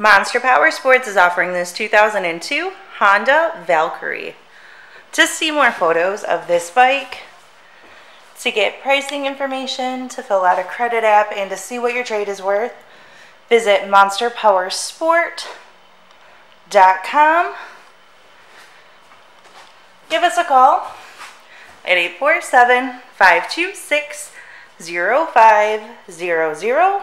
Monster Powersports is offering this 2002 Honda Valkyrie. To see more photos of this bike, to get pricing information, to fill out a credit app, and to see what your trade is worth, visit monsterpowersport.com. Give us a call at 847-526-0500.